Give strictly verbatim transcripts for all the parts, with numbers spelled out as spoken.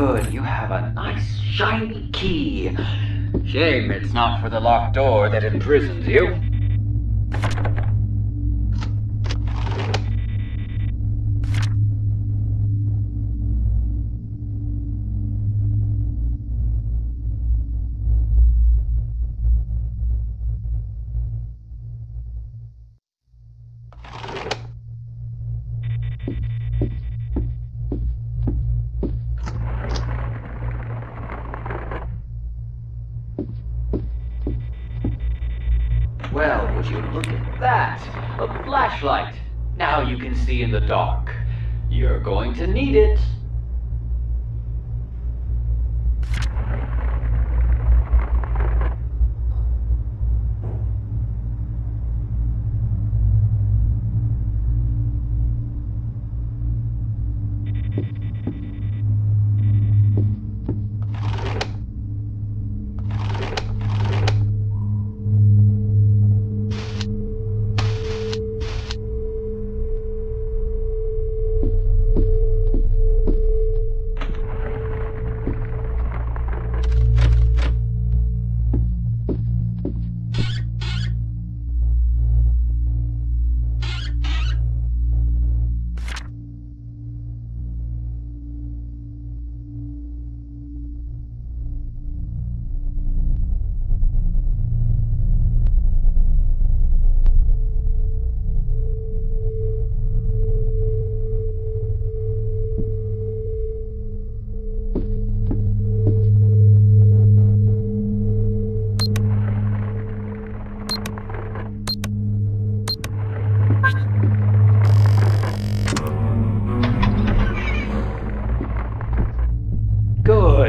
Good, you have a nice shiny key. Shame it's not for the locked door that imprisons you. Well, would you look at that? A flashlight. Now you can see in the dark. You're going to need it.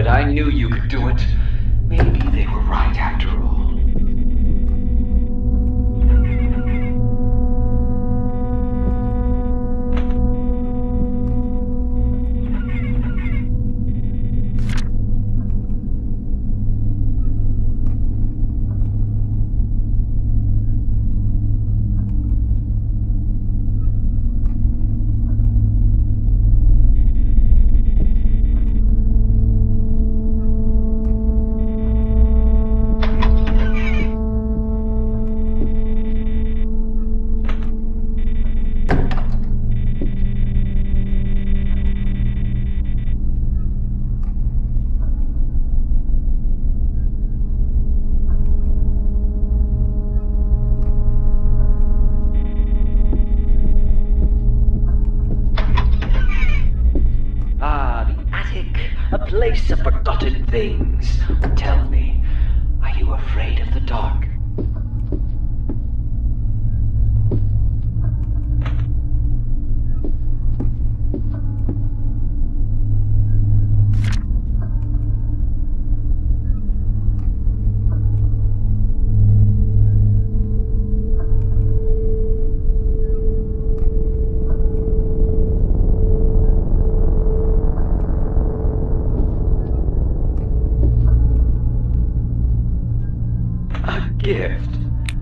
I knew you could do it. Maybe they were right after all. Place of forgotten things. Tell me, are you afraid of the dark? Gift.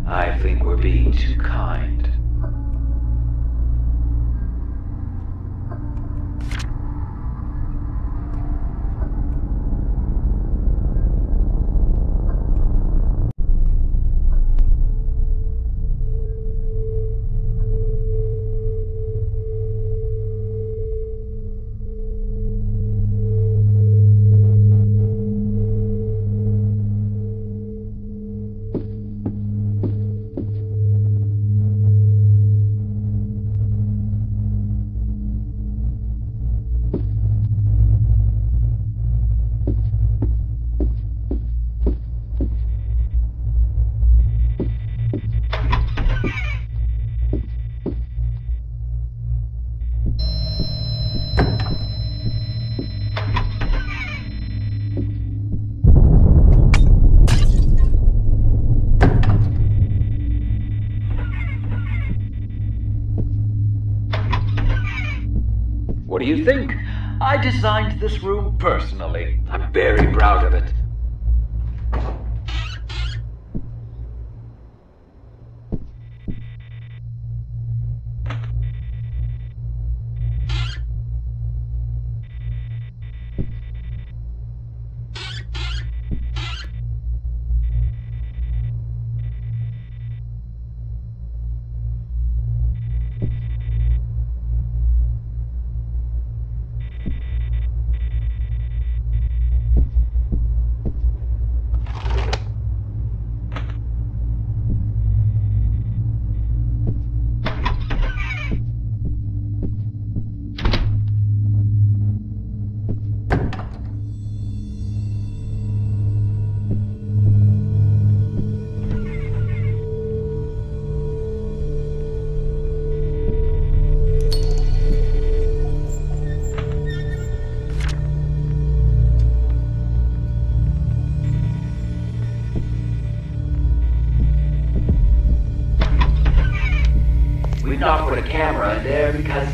I think we're being too kind. What do you think? I designed this room personally. I'm very proud of it. off with a camera in there because,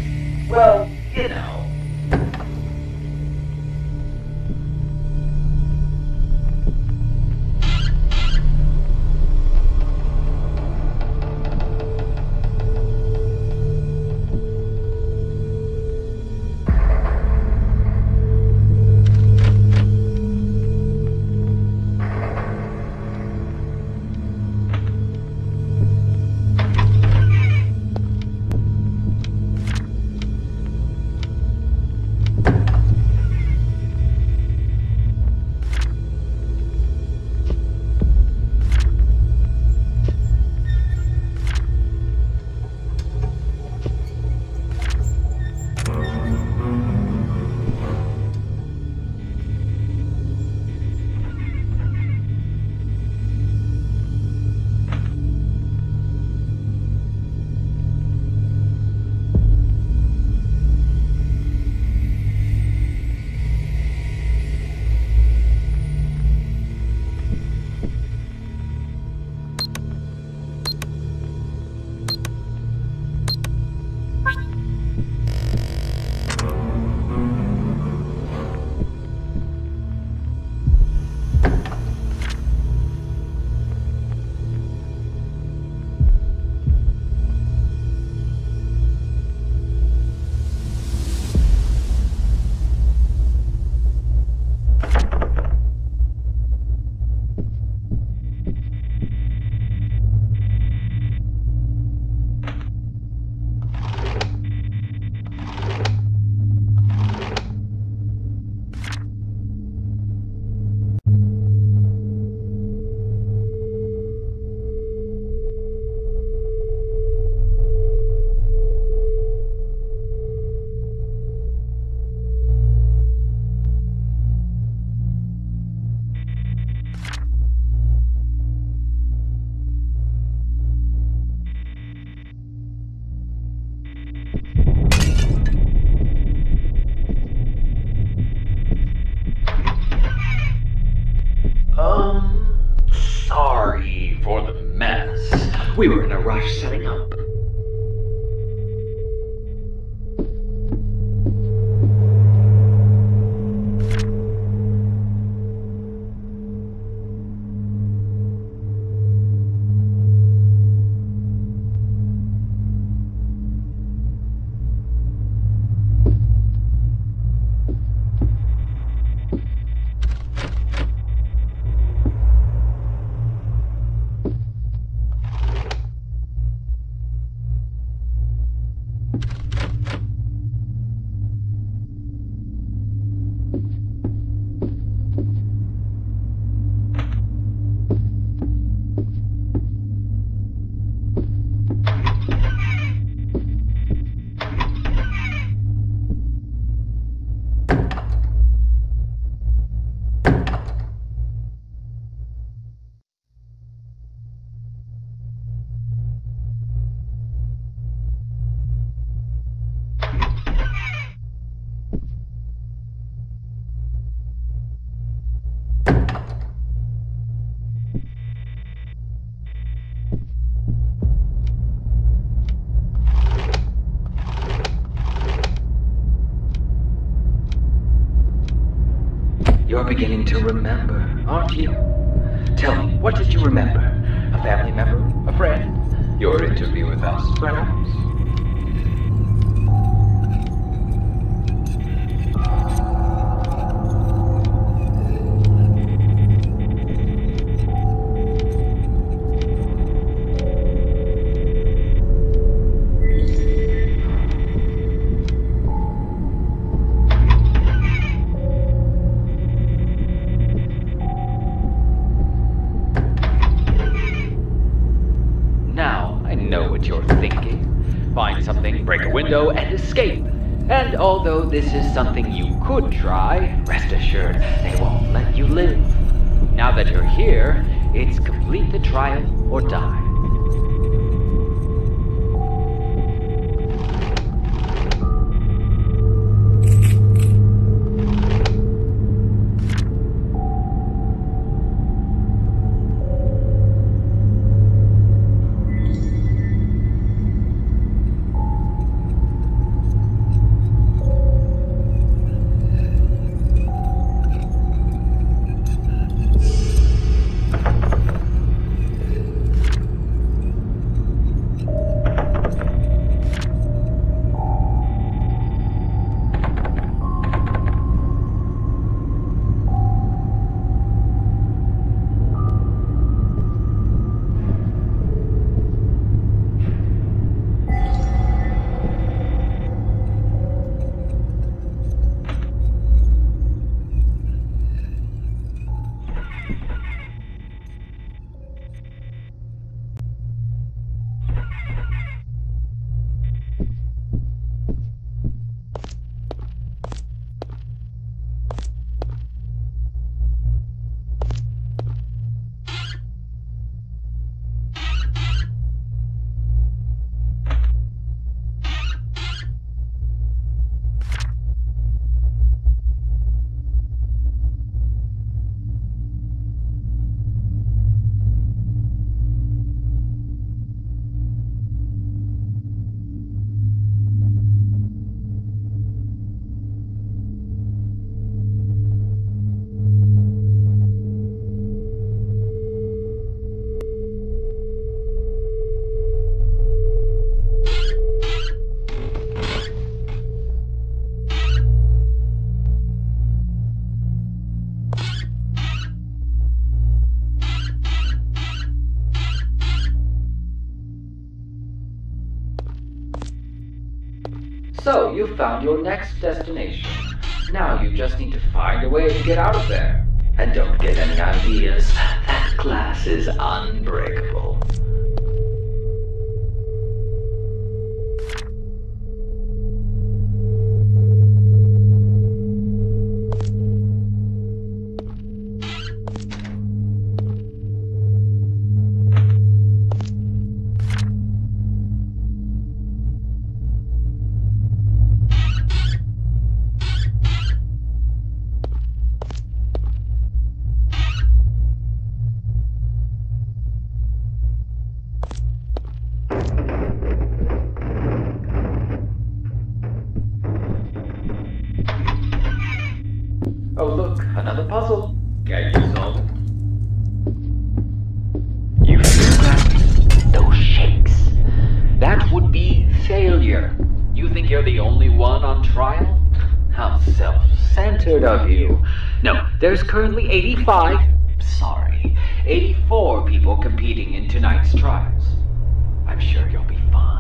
well, you know. We were in a rush setting up. You're beginning to remember, aren't you? Tell me, what did you remember? A family member? A friend? Your interview with us, perhaps? And although this is something you could try, rest assured they won't let you live. Now that you're here, it's complete the trial or die. So, you've found your next destination. Now you just need to find a way to get out of there. And don't get any ideas. That glass is unbreakable. Oh look, another puzzle. Get you solved. You feel that? Those shakes. That would be failure. You think you're the only one on trial? How self-centered of you. No, there's currently eighty-five, sorry, eighty-four people competing in tonight's trials. I'm sure you'll be fine.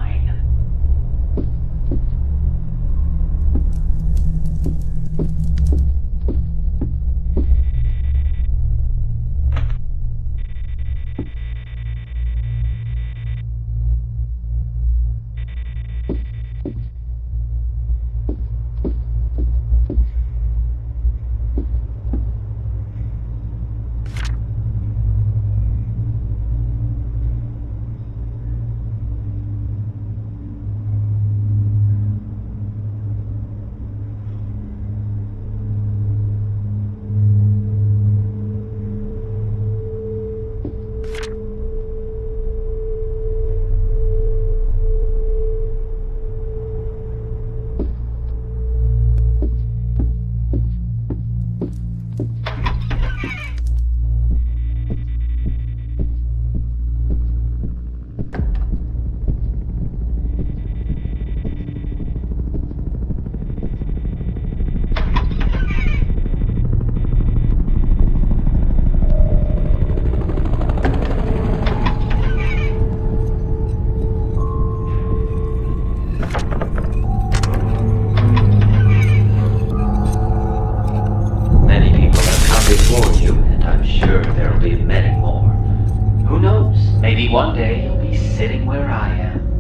One day, you'll be sitting where I am.